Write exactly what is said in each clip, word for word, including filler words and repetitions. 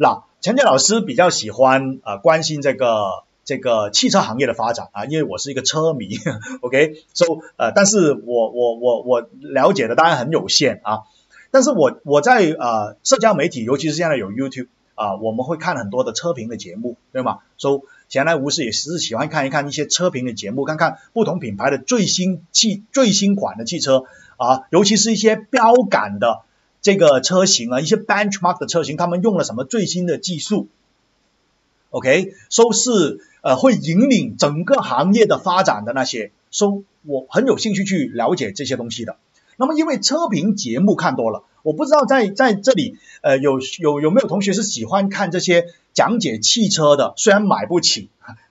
那陈建老师比较喜欢呃关心这个这个汽车行业的发展啊，因为我是一个车迷 ，OK， so 呃，但是我我我我了解的当然很有限啊，但是我我在呃社交媒体，尤其是现在有 YouTube 啊、呃，我们会看很多的车评的节目，对吗 ？so 闲来无事也是喜欢看一看一些车评的节目，看看不同品牌的最新汽最新款的汽车啊，尤其是一些标杆的这个车型啊，一些 benchmark 的车型，他们用了什么最新的技术 ？OK， so 是呃会引领整个行业的发展的那些 ，so 我很有兴趣去了解这些东西的。那么因为车评节目看多了，我不知道在在这里呃有有有没有同学是喜欢看这些讲解汽车的，虽然买不起，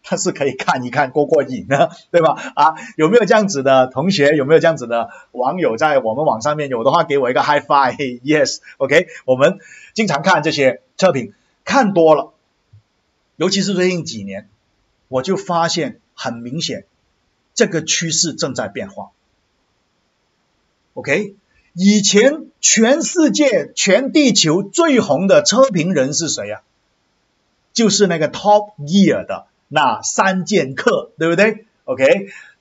但是可以看一看过过瘾呢，对吧？啊，有没有这样子的同学？有没有这样子的网友在我们网上面有的话，给我一个 high five，yes，OK。我们经常看这些车评，看多了，尤其是最近几年，我就发现很明显，这个趋势正在变化。OK， 以前全世界、全地球最红的车评人是谁呀、啊？就是那个 Top Gear 的那三剑客，对不对 ？OK，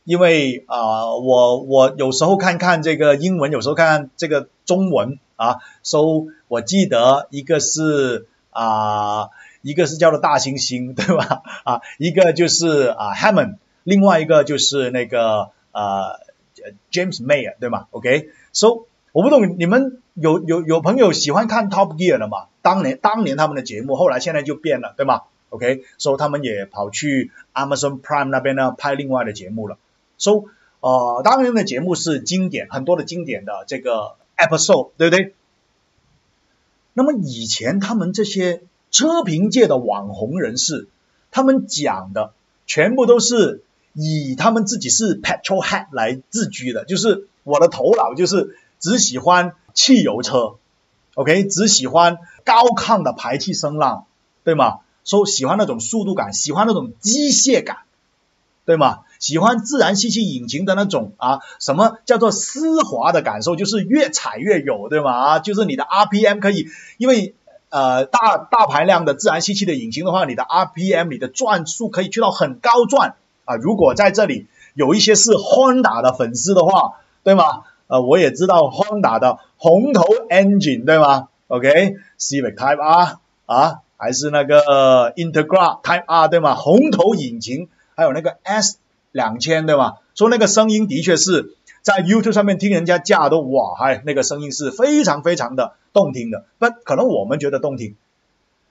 因为啊、呃，我我有时候看看这个英文，有时候看看这个中文啊，so 我记得一个是啊、呃，一个是叫做大猩猩，对吧？啊，一个就是啊 Hammond， 另外一个就是那个呃 James Mayer， 对吗 ？OK，so、okay? 我不懂你们。有有有朋友喜欢看 Top Gear 的嘛？当年当年他们的节目，后来现在就变了，对吗 ？OK， so 他们也跑去 Amazon Prime 那边呢拍另外的节目了。so 呃，当年的节目是经典，很多的经典的这个 episode， 对不对？那么以前他们这些车评界的网红人士，他们讲的全部都是以他们自己是 petrol head 来自居的，就是我的头脑就是只喜欢。汽油车 ，OK， 只喜欢高亢的排气声浪，对吗？说、so, 喜欢那种速度感，喜欢那种机械感，对吗？喜欢自然吸气引擎的那种啊，什么叫做丝滑的感受？就是越踩越有，对吗？啊，就是你的 R P M 可以，因为呃大大排量的自然吸气的引擎的话，你的 R P M 你的转速可以去到很高转啊。如果在这里有一些是 Honda 的粉丝的话，对吗？呃，我也知道 Honda 的红头 engine 对吗 ？OK， Civic Type R 啊，还是那个、呃、Integra Type R 对吗？红头引擎，还有那个 S 两千 对吗？说那个声音的确是在 YouTube 上面听人家架都哇嗨，那个声音是非常非常的动听的。不，可能我们觉得动听，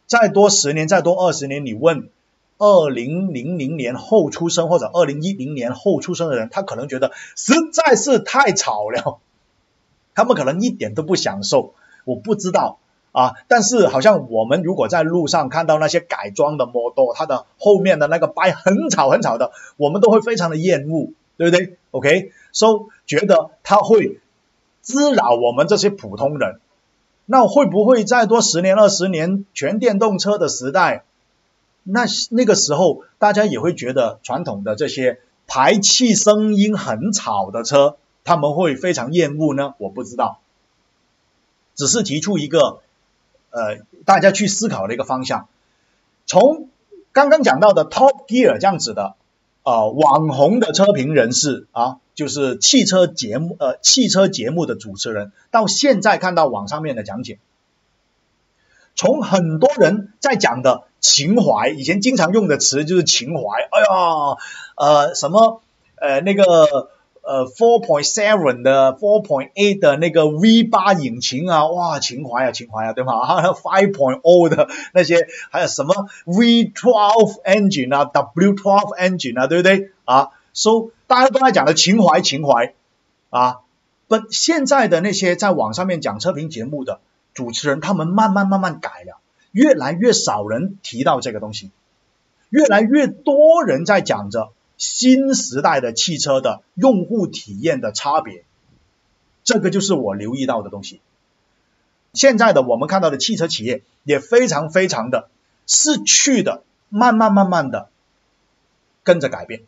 再多十年，再多二十年，你问二零零零年后出生或者二零一零年后出生的人，他可能觉得实在是太吵了，他们可能一点都不享受，我不知道啊。但是好像我们如果在路上看到那些改装的 model， 它的后面的那个掰很吵很吵的，我们都会非常的厌恶，对不对 ？OK， so 觉得它会滋扰我们这些普通人。那会不会再多十年二十年全电动车的时代？那那个时候，大家也会觉得传统的这些排气声音很吵的车，他们会非常厌恶呢？我不知道，只是提出一个呃大家去思考的一个方向。从刚刚讲到的 Top Gear 这样子的呃网红的车评人士啊，就是汽车节目呃汽车节目的主持人，到现在看到网上面的讲解。从很多人在讲的情怀，以前经常用的词就是情怀。哎呀，呃，什么呃那个呃 four point seven 的 four point eight 的那个 V 八 引擎啊，哇，情怀啊，情怀啊，对吗？啊 ，five point zero 的那些，还有什么 V 十二 engine 啊 ，W 十二 engine 啊，对不对？啊 ，so 大家都在讲的情怀，情怀啊。本现在的那些在网上面讲车评节目的。主持人他们慢慢慢慢改了，越来越少人提到这个东西，越来越多人在讲着新时代的汽车的用户体验的差别，这个就是我留意到的东西。现在的我们看到的汽车企业也非常非常的失去的，慢慢慢慢的跟着改变。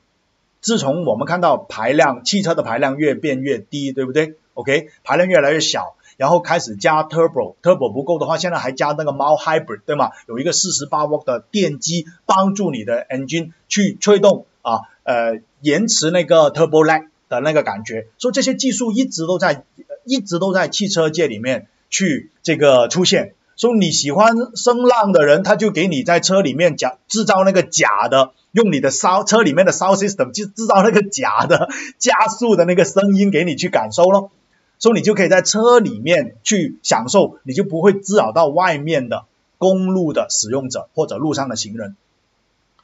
自从我们看到排量，汽车的排量越变越低，对不对？OK， 排量越来越小，然后开始加 turbo，turbo turbo 不够的话，现在还加那个 mild hybrid， 对吗？有一个四十八瓦的电机帮助你的 engine 去吹动啊，呃，延迟那个 turbo lag 的那个感觉。所以这些技术一直都在，一直都在汽车界里面去这个出现。所以你喜欢声浪的人，他就给你在车里面假制造那个假的。 用你的 sound 车里面的 sound system 去制造那个假的加速的那个声音给你去感受咯，所以你就可以在车里面去享受，你就不会滋扰到外面的公路的使用者或者路上的行人。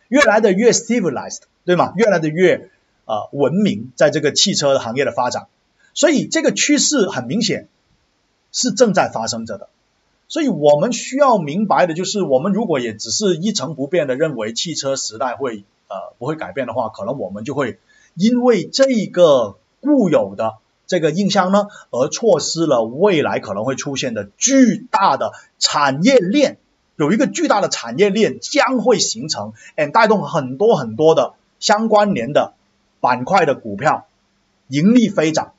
越来的越 civilized， 对吗？越来的越呃文明，在这个汽车行业的发展，所以这个趋势很明显是正在发生着的。 所以我们需要明白的就是，我们如果也只是一成不变的认为汽车时代会呃不会改变的话，可能我们就会因为这个固有的这个印象呢，而错失了未来可能会出现的巨大的产业链，有一个巨大的产业链将会形成，嗯，带动很多很多的相关联的板块的股票盈利飞涨。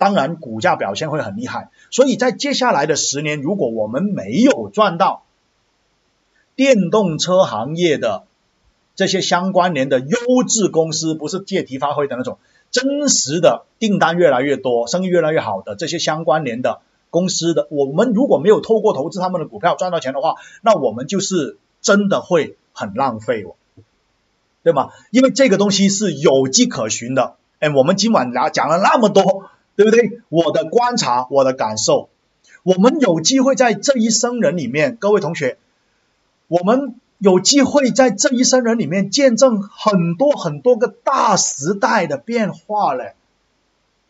当然，股价表现会很厉害，所以在接下来的十年，如果我们没有赚到电动车行业的这些相关联的优质公司，不是借题发挥的那种，真实的订单越来越多，生意越来越好的这些相关联的公司的，我们如果没有透过投资他们的股票赚到钱的话，那我们就是真的会很浪费哦，对吗？因为这个东西是有迹可循的。哎，我们今晚拿讲了那么多。 对不对？我的观察，我的感受，我们有机会在这一生人里面，各位同学，我们有机会在这一生人里面见证很多很多个大时代的变化嘞。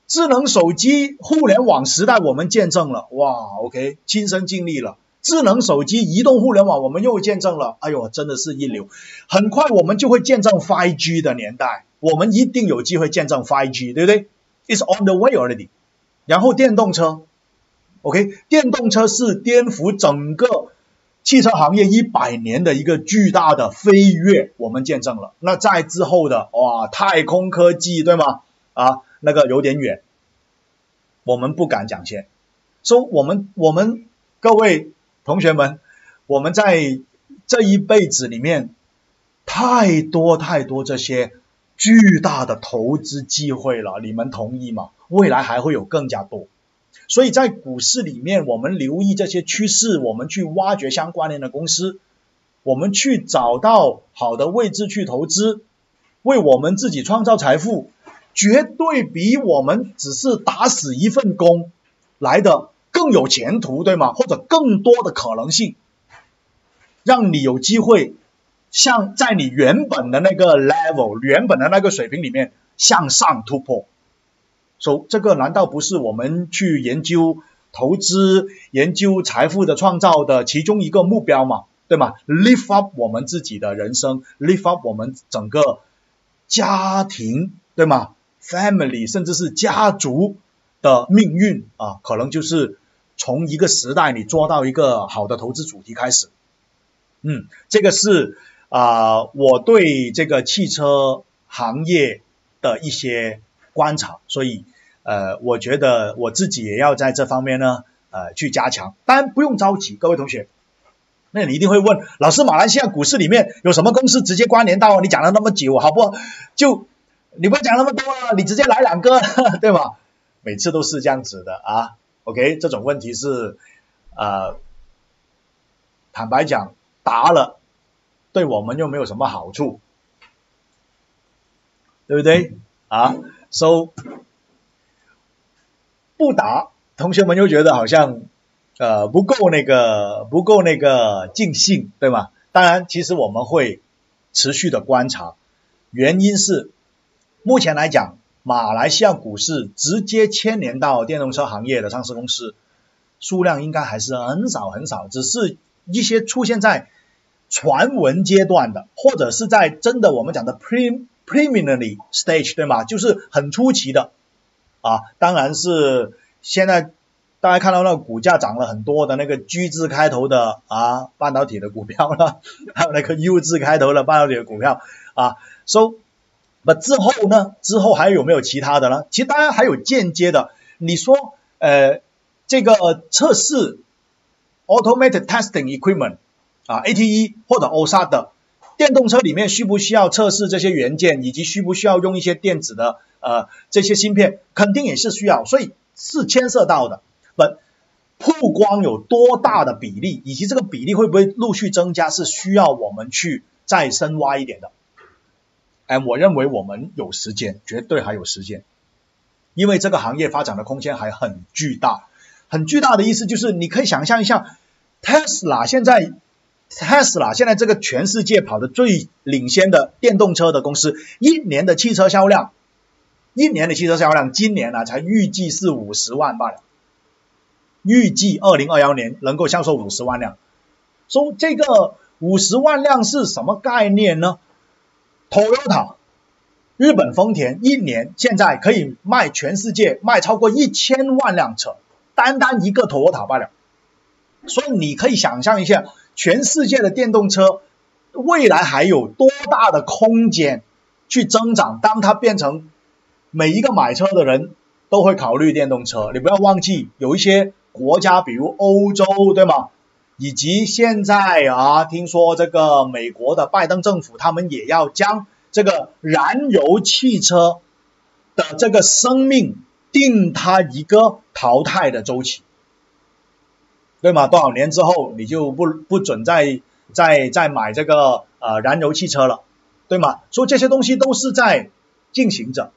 智能手机、互联网时代我们见证了，哇 ，OK， 亲身经历了。智能手机、移动互联网我们又见证了，哎呦，真的是一流。很快我们就会见证 五 G 的年代，我们一定有机会见证 五 G， 对不对？ It's on the way already。然后电动车 ，OK， 电动车是颠覆整个汽车行业一百年的一个巨大的飞跃，我们见证了。那在之后的哇，太空科技对吗？啊，那个有点远，我们不敢讲先。所以，我们我们各位同学们，我们在这一辈子里面，太多太多这些。 巨大的投资机会了，你们同意吗？未来还会有更加多，所以在股市里面，我们留意这些趋势，我们去挖掘相关联的公司，我们去找到好的位置去投资，为我们自己创造财富，绝对比我们只是打死一份工来的更有前途，对吗？或者更多的可能性，让你有机会。 像在你原本的那个 level， 原本的那个水平里面向上突破，所以这个难道不是我们去研究投资、研究财富的创造的其中一个目标嘛？对吗 ？Lift up 我们自己的人生 ，lift up 我们整个家庭，对吗 ？Family 甚至是家族的命运啊，可能就是从一个时代你做到一个好的投资主题开始。嗯，这个是。 啊、呃，我对这个汽车行业的一些观察，所以呃，我觉得我自己也要在这方面呢，呃，去加强。当然不用着急，各位同学，那你一定会问，老师，马来西亚股市里面有什么公司直接关联到？你讲了那么久，好不好？就你不要讲那么多了，你直接来两个，对吧？每次都是这样子的啊。OK， 这种问题是呃，坦白讲，答了。 对我们又没有什么好处，对不对啊 ？So 不答，同学们又觉得好像呃不够那个不够那个尽兴，对吗？当然，其实我们会持续的观察，原因是目前来讲，马来西亚股市直接牵连到电动车行业的上市公司数量应该还是很少很少，只是一些出现在。 传闻阶段的，或者是在真的我们讲的 pre preliminary stage 对吗？就是很出奇的啊，当然是现在大家看到那个股价涨了很多的那个 G 字开头的啊半导体的股票了，还有那个 U 字开头的半导体的股票啊 ，so 那之后呢？之后还有没有其他的呢？其实当然还有间接的，你说呃这个测试 automated testing equipment 啊 A T E 或者 O S A 的电动车里面需不需要测试这些元件，以及需不需要用一些电子的呃这些芯片，肯定也是需要，所以是牵涉到的。本曝光有多大的比例，以及这个比例会不会陆续增加，是需要我们去再深挖一点的。哎，我认为我们有时间，绝对还有时间，因为这个行业发展的空间还很巨大。 很巨大的意思就是，你可以想象一下 ，Tesla 现在 ，Tesla 现在这个全世界跑的最领先的电动车的公司，一年的汽车销量，一年的汽车销量，今年啊才预计是五十万罢了，预计二零二一年能够销售五十万辆。所以这个五十万辆是什么概念呢 ？Toyota， 日本丰田一年现在可以卖全世界卖超过一千万辆车。 单单一个 Toyota 罢了，所以你可以想象一下，全世界的电动车未来还有多大的空间去增长？当它变成每一个买车的人都会考虑电动车，你不要忘记有一些国家，比如欧洲，对吗？以及现在啊，听说这个美国的拜登政府，他们也要将这个燃油汽车的这个生命。 定它一个淘汰的周期，对吗？多少年之后你就不不准再再再买这个呃燃油汽车了，对吗？所以这些东西都是在进行着，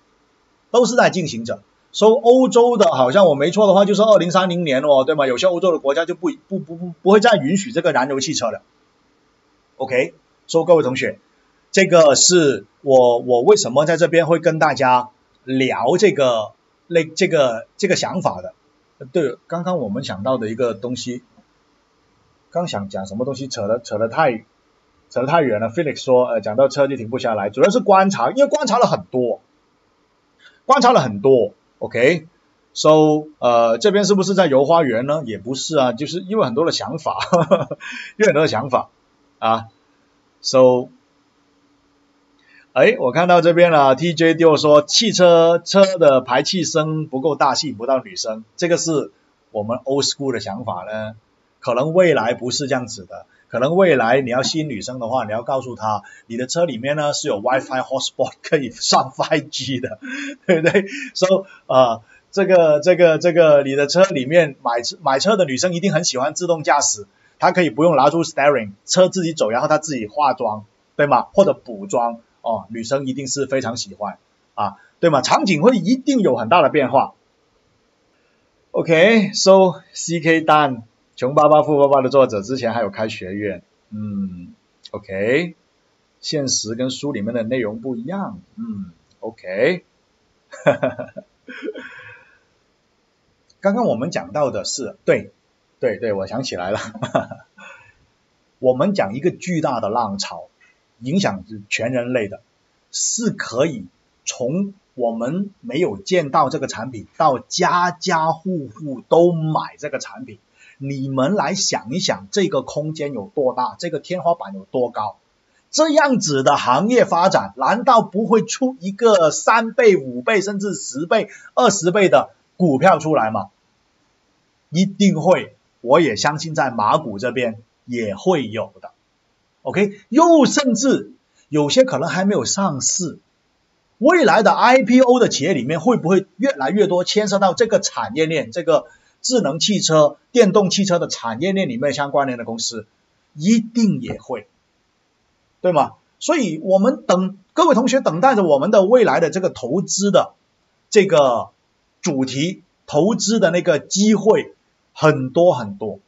都是在进行着。所以欧洲的，好像我没错的话，就是二零三零年哦，对吗？有些欧洲的国家就不不不不不会再允许这个燃油汽车了。OK， 所以各位同学，这个是我我为什么在这边会跟大家聊这个。 那这个这个想法的，对，刚刚我们想到的一个东西，刚想讲什么东西，扯得扯得太扯得太远了。Felix 说，呃，讲到车就停不下来，主要是观察，因为观察了很多，观察了很多。OK，so、okay? 呃，这边是不是在游花园呢？也不是啊，就是因为很多的想法，呵呵因为很多的想法啊 ，so。 哎，我看到这边了 ，T J 就说汽车车的排气声不够大，吸引不到女生，这个是我们 old school 的想法呢。可能未来不是这样子的，可能未来你要吸引女生的话，你要告诉她，你的车里面呢是有 WiFi hotspot 可以上 五G 的，对不对 ？So 啊、呃，这个这个这个，你的车里面买车买车的女生一定很喜欢自动驾驶，她可以不用拿出 steering， 车自己走，然后她自己化妆，对吗？或者补妆。 哦，女生一定是非常喜欢啊，对吗？场景会一定有很大的变化。OK，so、okay, C K 蛋，穷爸爸富爸爸的作者之前还有开学院，嗯 ，OK， 现实跟书里面的内容不一样，嗯 ，OK， 刚刚我们讲到的是，对，对对，我想起来了，我们讲一个巨大的浪潮。 影响全人类的，是可以从我们没有见到这个产品，到家家户户都买这个产品。你们来想一想，这个空间有多大，这个天花板有多高？这样子的行业发展，难道不会出一个三倍、五倍，甚至十倍、二十倍的股票出来吗？一定会，我也相信在马股这边也会有的。 OK， 又甚至有些可能还没有上市，未来的 I P O 的企业里面会不会越来越多牵涉到这个产业链，这个智能汽车、电动汽车的产业链里面相关联的公司，一定也会，对吗？所以我们等各位同学等待着我们的未来的这个投资的这个主题，投资的那个机会很多很多。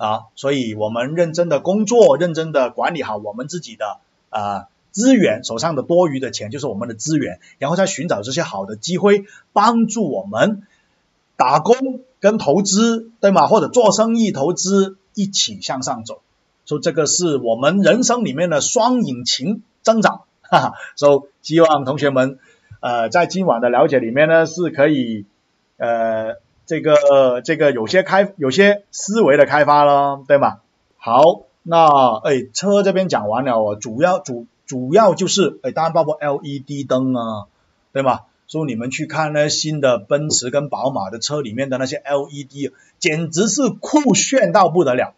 啊，所以我们认真的工作，认真的管理好我们自己的呃资源，手上的多余的钱就是我们的资源，然后再寻找这些好的机会，帮助我们打工跟投资，对吗？或者做生意、投资一起向上走，所以这个是我们人生里面的双引擎增长，哈哈。所以希望同学们呃在今晚的了解里面呢，是可以呃。 这个这个有些开有些思维的开发咯，对吗？好，那哎车这边讲完了哦，主要主主要就是哎，当然包括 L E D 灯啊，对吗？说你们去看那新的奔驰跟宝马的车里面的那些 L E D， 简直是酷炫到不得了。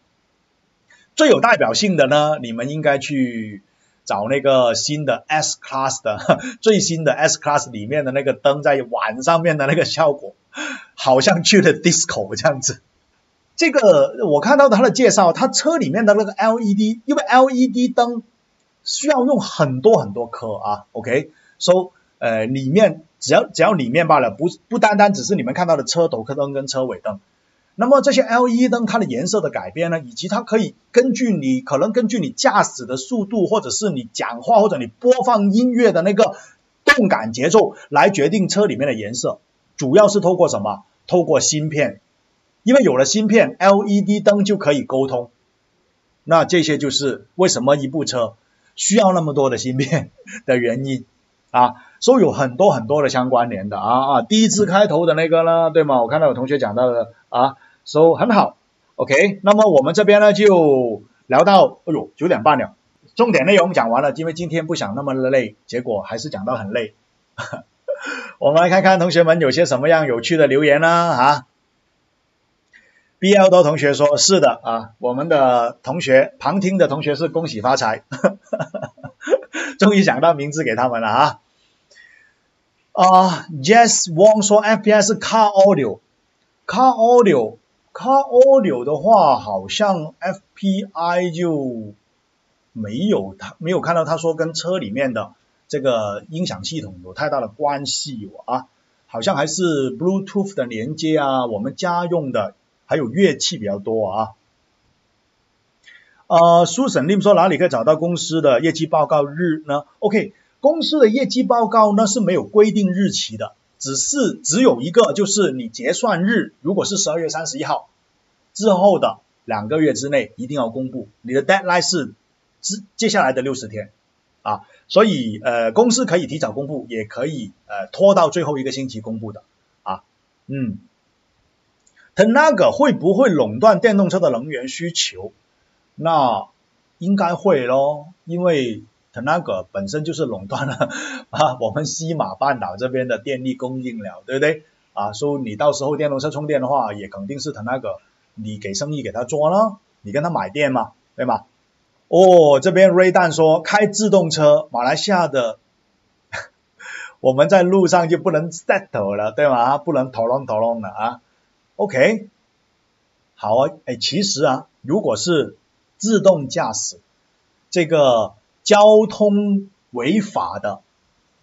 最有代表性的呢，你们应该去找那个新的 S Class 的最新的 S Class 里面的那个灯在晚上面的那个效果，好像去了 disco 这样子。这个我看到他的介绍，他车里面的那个 L E D， 因为 L E D 灯需要用很多很多颗啊 ，OK， so 呃里面只要只要里面罢了，不不单单只是你们看到的车头灯跟车尾灯。那么这些 L E D 灯它的颜色的改变呢，以及它可以根据你可能根据你驾驶的速度，或者是你讲话或者你播放音乐的那个动感节奏来决定车里面的颜色，主要是透过什么？透过芯片，因为有了芯片 ，L E D 灯就可以沟通。那这些就是为什么一部车需要那么多的芯片的原因啊，所以有很多很多的相关联的啊啊，第一次开头的那个呢，对吗？我看到有同学讲到的啊，所以很好 ，OK。那么我们这边呢就聊到，哎呦，九点半了，重点内容讲完了，因为今天不想那么累，结果还是讲到很累。我们来看看同学们有些什么样有趣的留言啦啊。B L 多同学说，是的啊，我们的同学旁听的同学是恭喜发财。终于想到名字给他们了啊！啊、呃、，Jess Wong 说 F P S 是 Car Audio，Car Audio，Car Audio 的话，好像 F P I 就没有他没有看到他说跟车里面的这个音响系统有太大的关系啊，好像还是 Bluetooth 的连接啊，我们家用的还有乐器比较多啊。呃，苏沈林说哪里可以找到公司的业绩报告日呢 ？OK， 公司的业绩报告呢是没有规定日期的，只是只有一个，就是你结算日，如果是十二月三十一号之后的两个月之内一定要公布，你的 deadline 是接下来的六十天啊，所以呃公司可以提早公布，也可以呃拖到最后一个星期公布的啊，嗯 ，Tenaga 会不会垄断电动车的能源需求？那应该会咯，因为 Tenaga 本身就是垄断了啊，我们西马半岛这边的电力供应了，对不对？啊，所以你到时候电动车充电的话，也肯定是 Tenaga， 你给生意给他做了，你跟他买电嘛，对吗？哦，这边 Ray 蛋说开自动车，马来西亚的我们在路上就不能 settle 了，对吗？不能讨论讨论了啊。OK， 好啊，哎，其实啊，如果是自动驾驶这个交通违法的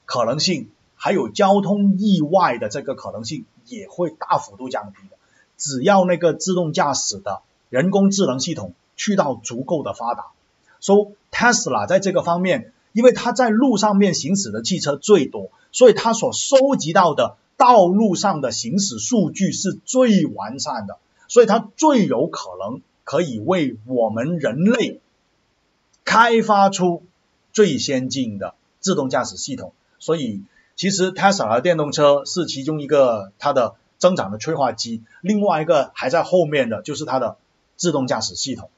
可能性，还有交通意外的这个可能性也会大幅度降低的。只要那个自动驾驶的人工智能系统去到足够的发达，所以 Tesla 在这个方面，因为它在路上面行驶的汽车最多，所以它所收集到的道路上的行驶数据是最完善的，所以它最有可能可以为我们人类开发出最先进的自动驾驶系统，所以其实 Tesla 的电动车是其中一个它的增长的催化剂，另外一个还在后面的就是它的自动驾驶系统，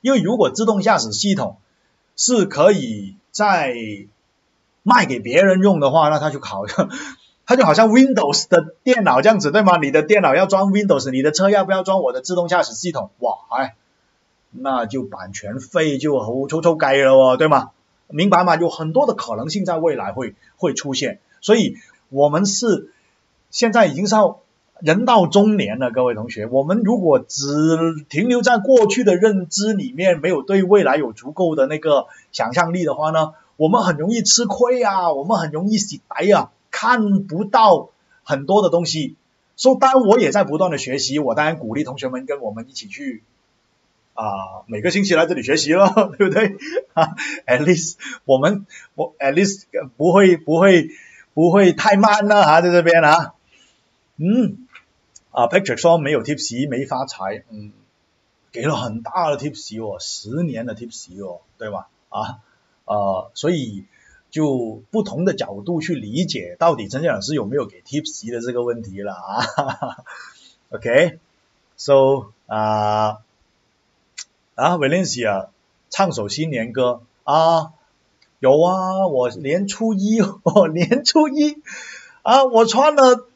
因为如果自动驾驶系统是可以在卖给别人用的话，那它就好像它就好像 Windows 的电脑这样子，对吗？你的电脑要装 Windows， 你的车要不要装我的自动驾驶系统？哇，哎，那就版权费就好臭臭该了哦，对吗？明白吗？有很多的可能性在未来会会出现，所以我们是现在已经是人到中年了，各位同学，我们如果只停留在过去的认知里面，没有对未来有足够的那个想象力的话呢，我们很容易吃亏啊，我们很容易洗白啊。看不到很多的东西，所以当然我也在不断的学习，我当然鼓励同学们跟我们一起去啊、呃，每个星期来这里学习了，对不对？啊 ，at least 我们我 at least 不会不会不会太慢了啊，在这边啊，嗯啊 ，Patrick 说没有 tips 没发财，嗯，给了很大的 tips 哦，十年的 tips 哦，对吧？啊呃，所以。就不同的角度去理解到底陈建老师有没有给 tips 的这个问题了啊，OK，so 啊啊 Valencia 唱首新年歌啊，有啊，我年初一我年初一啊，我穿了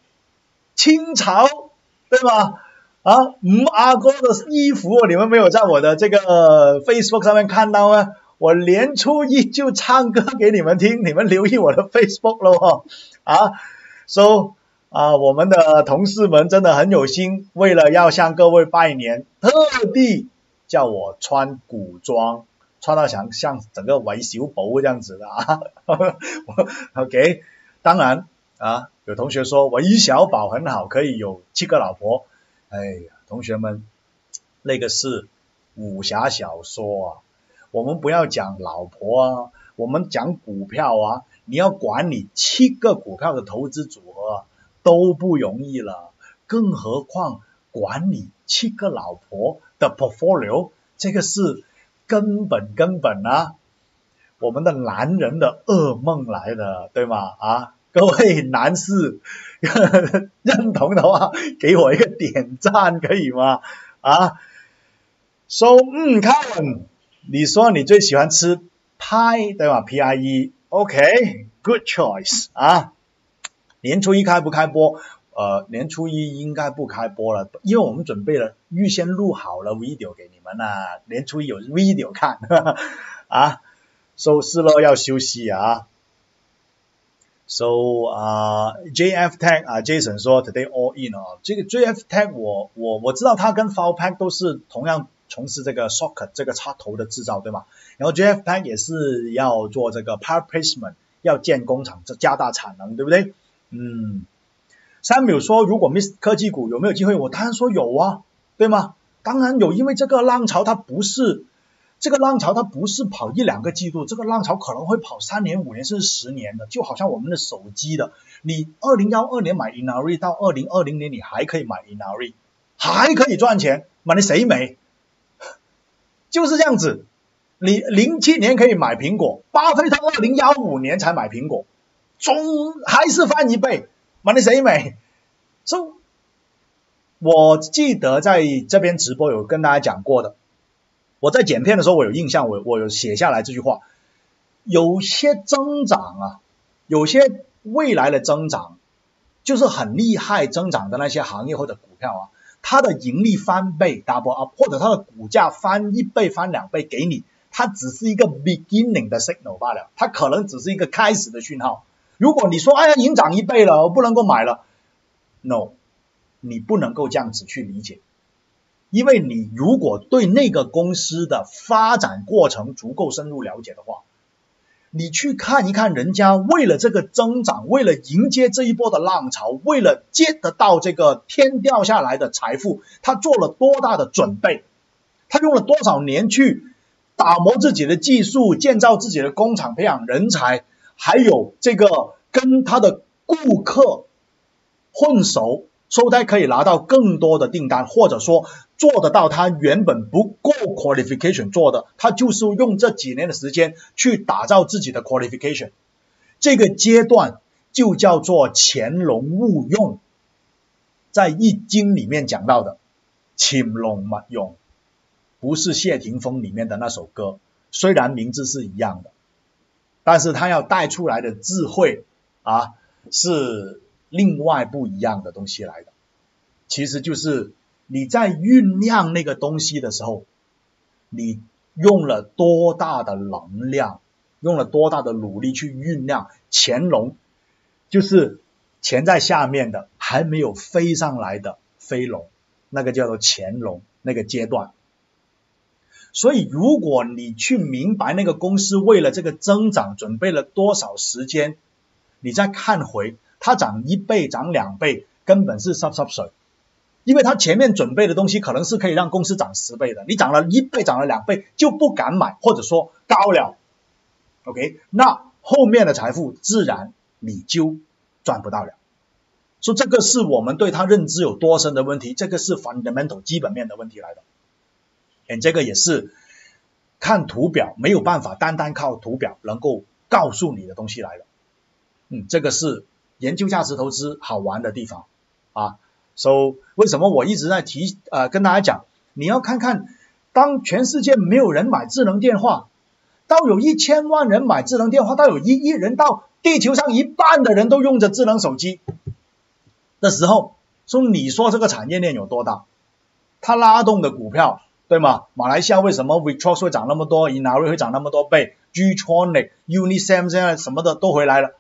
清朝，对吧？啊，五阿哥的衣服，你们没有在我的这个 Facebook 上面看到吗？我年初一就唱歌给你们听，你们留意我的 Facebook 咯。啊 ，so 啊，我们的同事们真的很有心，为了要向各位拜年，特地叫我穿古装。 穿到像像整个韦小宝这样子的啊，OK， 当然啊，有同学说韦小宝很好，可以有七个老婆。哎呀，同学们，那个是武侠小说啊，我们不要讲老婆啊，我们讲股票啊，你要管理七个股票的投资组合都不容易了，更何况管理七个老婆的 portfolio， 这个是。 根本根本啊，我们的男人的噩梦来了，对吗？啊，各位男士呵呵认同的话，给我一个点赞可以吗？啊 ，So， 嗯 ，Colin， 你说你最喜欢吃pie对吧 ？P I E，OK，Good choice 啊。年初一开不开播？呃，年初一应该不开播了，因为我们准备了预先录好了 video 给你。 那年初一有 video 看呵呵啊，收市了要休息啊。So 啊、uh, ，J F Tech 啊 ，Jason 说 today all in 哦，这个 J F Tech 我我我知道他跟 Foulpack 都是同样从事这个 socket 这个插头的制造对吧？然后 J F Tech 也是要做这个 part placement， 要建工厂，加大产能，对不对？嗯 ，Samuel 说如果 miss 科技股有没有机会？我当然说有啊，对吗？ 当然有，因为这个浪潮它不是，这个浪潮它不是跑一两个季度，这个浪潮可能会跑三年、五年甚至十年的，就好像我们的手机的，你二零一二年买 Inari 到二零二零年你还可以买 Inari， 还可以赚钱，买你谁没？就是这样子，你零七年可以买苹果，巴菲特二零一五年才买苹果，总还是翻一倍，买你谁没？所以 我记得在这边直播有跟大家讲过的，我在剪片的时候我有印象，我我有写下来这句话，有些增长啊，有些未来的增长，就是很厉害增长的那些行业或者股票啊，它的盈利翻倍 double up， 或者它的股价翻一倍翻两倍给你，它只是一个 beginning 的 signal 罢了，它可能只是一个开始的讯号。如果你说哎呀，已经涨一倍了，我不能够买了 ，no。 你不能够这样子去理解，因为你如果对那个公司的发展过程足够深入了解的话，你去看一看人家为了这个增长，为了迎接这一波的浪潮，为了接得到这个天掉下来的财富，他做了多大的准备，他用了多少年去打磨自己的技术，建造自己的工厂，培养人才，还有这个跟他的顾客混熟。 收贷可以拿到更多的订单，或者说做得到他原本不够 qualification 做的，他就是用这几年的时间去打造自己的 qualification。这个阶段就叫做潜龙勿用，在易经里面讲到的“潜龙勿用”，不是谢霆锋里面的那首歌，虽然名字是一样的，但是他要带出来的智慧啊是。 另外不一样的东西来的，其实就是你在酝酿那个东西的时候，你用了多大的能量，用了多大的努力去酝酿。潜龙就是潜在下面的，还没有飞上来的飞龙，那个叫做潜龙那个阶段。所以，如果你去明白那个公司为了这个增长准备了多少时间，你再看回。 它涨一倍、涨两倍，根本是湿湿水，因为它前面准备的东西可能是可以让公司涨十倍的，你涨了一倍、涨了两倍就不敢买，或者说高了 ，OK， 那后面的财富自然你就赚不到了。所以这个是我们对它认知有多深的问题，这个是 fundamental 基本面的问题来的， and 这个也是看图表没有办法单单靠图表能够告诉你的东西来的，嗯，这个是。 研究价值投资好玩的地方啊 ，so 为什么我一直在提呃跟大家讲，你要看看当全世界没有人买智能电话，到有一千万人买智能电话，到有一亿人，到地球上一半的人都用着智能手机的时候，说你说这个产业链有多大？它拉动的股票，对吗？马来西亚为什么 Victrol 会涨那么多 ，Inari 会涨那么多倍 ，G-Tronic、Unisem 现在什么的都回来了，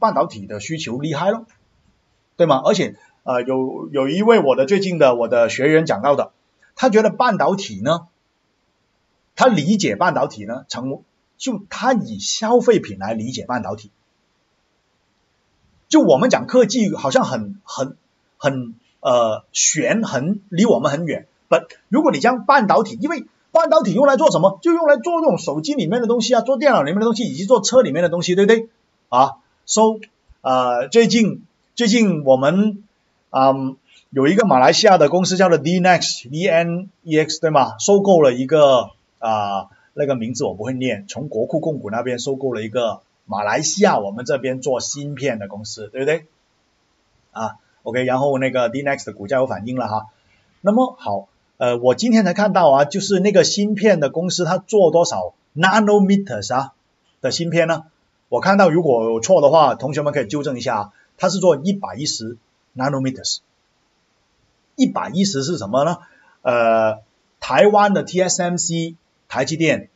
半导体的需求厉害了，对吗？而且呃，有有一位我的最近的我的学员讲到的，他觉得半导体呢，他理解半导体呢，成就他以消费品来理解半导体。就我们讲科技好像很很很呃悬，很离我们很远。但如果你将半导体，因为半导体用来做什么？就用来做这种手机里面的东西啊，做电脑里面的东西，以及做车里面的东西，对不对？啊 ，so 呃，最近最近我们嗯有一个马来西亚的公司叫做 Dnex，D N E X 对吗？收购了一个啊、呃、那个名字我不会念，从国库控股那边收购了一个。马来西亚我们这边做芯片的公司，对不对？啊 ，OK， 然后那个 Dnex 的股价有反应了哈。那么好，呃，我今天才看到啊，就是那个芯片的公司，它做多少 nanometers 啊的芯片呢？我看到如果有错的话，同学们可以纠正一下、啊，它是做一百一十 nanometers。一百一十是什么呢？呃，台湾的 T S M C 台积电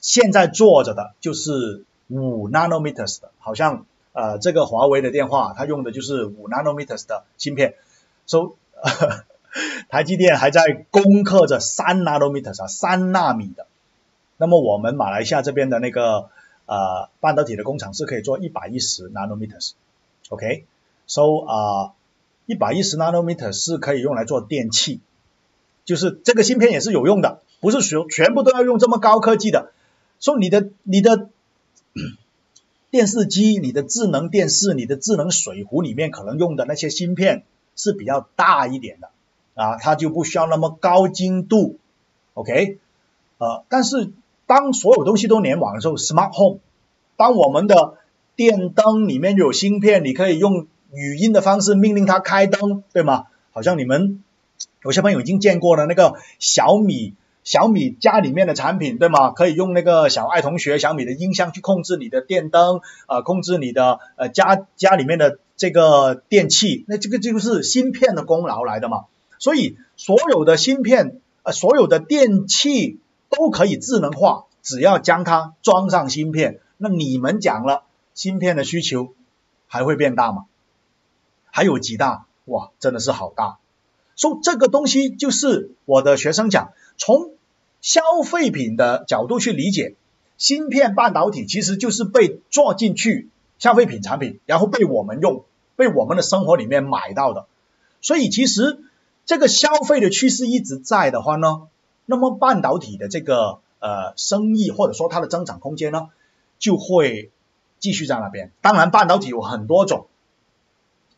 现在做着的就是。五 nanometers 的，好像呃这个华为的电话，它用的就是五 nanometers 的芯片。所以、呃、台积电还在攻克着三 nanometers 啊，三纳米的。那么我们马来西亚这边的那个呃半导体的工厂是可以做一百一十 nanometers。OK， so 啊、呃、一百一十 nanometers 是可以用来做电器，就是这个芯片也是有用的，不是全全部都要用这么高科技的。所以你的你的电视机、你的智能电视、你的智能水壶里面可能用的那些芯片是比较大一点的啊，它就不需要那么高精度 ，OK， 呃，但是当所有东西都联网的时候 ，Smart Home， 当我们的电灯里面有芯片，你可以用语音的方式命令它开灯，对吗？好像你们有些朋友已经见过了那个小米。小米家里面的产品，对吗？可以用那个小爱同学小米的音箱去控制你的电灯，呃，控制你的呃家家里面的这个电器，那这个就是芯片的功劳来的嘛。所以所有的芯片，呃，所有的电器都可以智能化，只要将它装上芯片。那你们讲了，芯片的需求还会变大吗？还有几大？哇，真的是好大。所以这个东西就是我的学生讲，从消费品的角度去理解，芯片半导体其实就是被做进去消费品产品，然后被我们用，被我们的生活里面买到的。所以其实这个消费的趋势一直在的话呢，那么半导体的这个呃生意或者说它的增长空间呢，就会继续在那边。当然半导体有很多种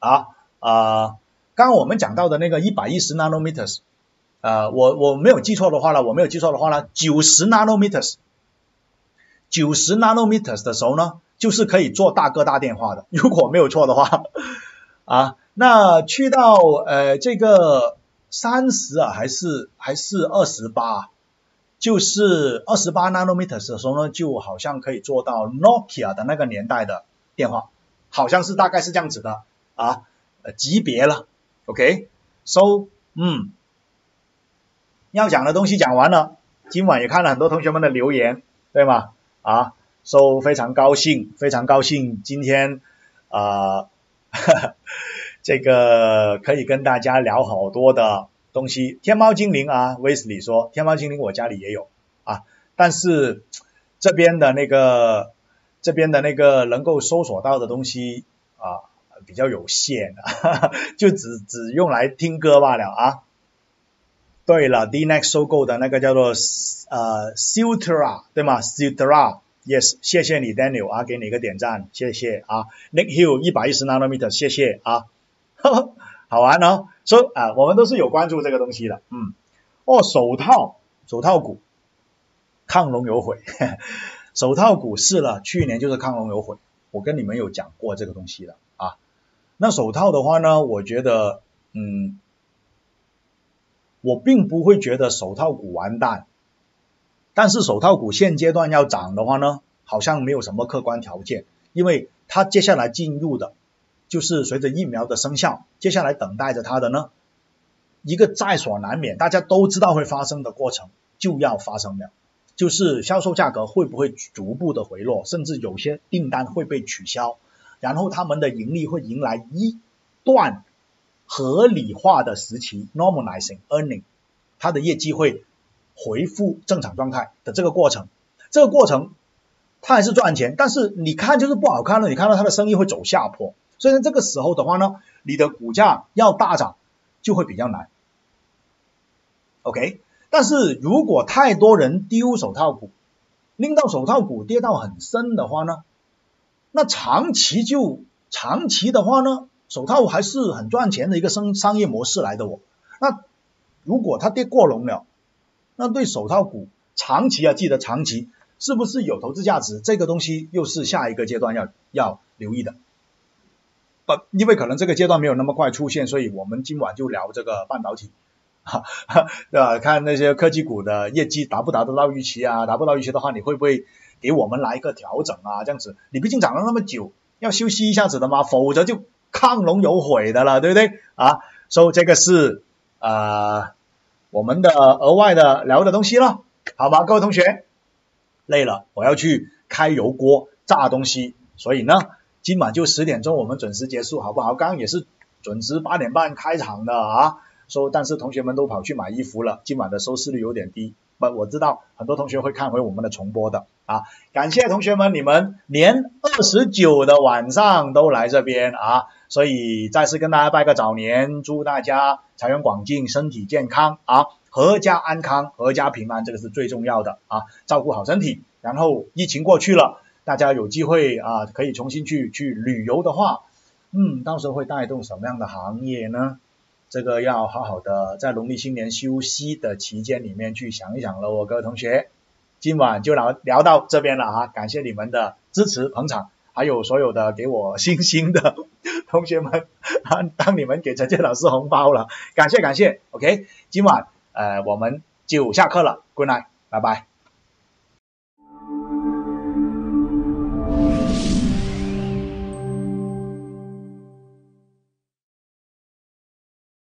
啊啊、呃，刚刚我们讲到的那个一百一十 nanometers。呃，我我没有记错的话呢，我没有记错的话呢， 九十 nanometers， 九十 nanometers 的时候呢，就是可以做大哥大电话的，如果没有错的话，啊，那去到呃这个三十啊，还是还是二十八，就是二十八 nanometers 的时候呢，就好像可以做到 Nokia 的那个年代的电话，好像是大概是这样子的啊，级别了 ，OK，so、okay? 嗯。要讲的东西讲完了，今晚也看了很多同学们的留言，对吗？啊，so非常高兴，非常高兴今天啊、呃，这个可以跟大家聊好多的东西。天猫精灵啊 ，Wesley 说天猫精灵我家里也有啊，但是这边的那个这边的那个能够搜索到的东西啊比较有限，哈哈，就只只用来听歌罢了啊。对了 ，Dnex 收购的那个叫做呃 Sutra 对吗 ？Sutra yes， 谢谢你 Daniel 啊，给你一个点赞，谢谢啊。Nick Hill 一百一十 nanometer， 谢谢啊，呵呵好玩哦。所、so, 以啊，我们都是有关注这个东西的，嗯。哦，手套手套股，亢龙有悔，呵呵手套股是了，去年就是亢龙有悔，我跟你们有讲过这个东西的啊。那手套的话呢，我觉得嗯。我并不会觉得手套股完蛋，但是手套股现阶段要涨的话呢，好像没有什么客观条件，因为它接下来进入的就是随着疫苗的生效，接下来等待着它的呢一个在所难免大家都知道会发生的过程就要发生了，就是销售价格会不会逐步的回落，甚至有些订单会被取消，然后他们的盈利会迎来一段合理化的时期 normalizing earning， 它的业绩会回复正常状态的这个过程，这个过程它还是赚钱，但是你看就是不好看了，你看到它的生意会走下坡，所以在这个时候的话呢，你的股价要大涨就会比较难 OK。 但是如果太多人丢手套股，令到手套股跌到很深的话呢，那长期就长期的话呢，手套还是很赚钱的一个商商业模式来的。我那如果它跌过笼了，那对手套股长期啊，记得长期是不是有投资价值，这个东西又是下一个阶段要要留意的。不，因为可能这个阶段没有那么快出现，所以我们今晚就聊这个半导体，哈哈，对吧？看那些科技股的业绩达不达得到预期啊，达不到预期的话，你会不会给我们来一个调整啊？这样子，你毕竟涨了那么久，要休息一下子的嘛，否则就亢龙有悔的了，对不对啊？所以这个是呃我们的额外的聊的东西了，好吗？各位同学，累了，我要去开油锅炸东西，所以呢。今晚就十点钟我们准时结束好不好？刚刚也是准时八点半开场的啊，说但是同学们都跑去买衣服了，今晚的收视率有点低，不，我知道很多同学会看回我们的重播的啊。感谢同学们，你们年二十九的晚上都来这边啊，所以再次跟大家拜个早年，祝大家财源广进，身体健康啊，阖家安康，阖家平安，这个是最重要的啊，照顾好身体，然后疫情过去了，大家有机会啊，可以重新去去旅游的话，嗯，到时候会带动什么样的行业呢？这个要好好的在农历新年休息的期间里面去想一想了。我各位同学，今晚就聊聊到这边了啊，感谢你们的支持捧场，还有所有的给我星星的同学们啊，当你们给陈建老师红包了，感谢感谢。OK， 今晚呃我们就下课了 ，Good night， 拜拜。